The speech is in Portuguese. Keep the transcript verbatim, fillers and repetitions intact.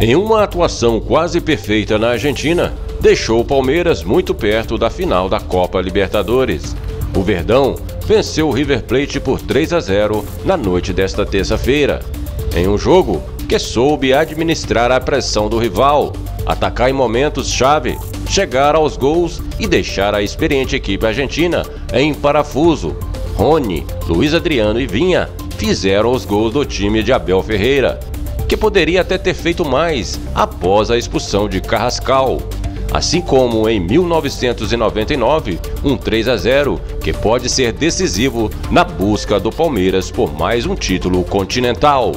Em uma atuação quase perfeita na Argentina, deixou o Palmeiras muito perto da final da Copa Libertadores. O Verdão venceu o River Plate por três a zero na noite desta terça-feira, em um jogo que soube administrar a pressão do rival, atacar em momentos-chave, chegar aos gols e deixar a experiente equipe argentina em parafuso. Rony, Luiz Adriano e Viña fizeram os gols do time de Abel Ferreira, que poderia até ter feito mais após a expulsão de Carrascal. Assim como em mil novecentos e noventa e nove, um três a zero que pode ser decisivo na busca do Palmeiras por mais um título continental.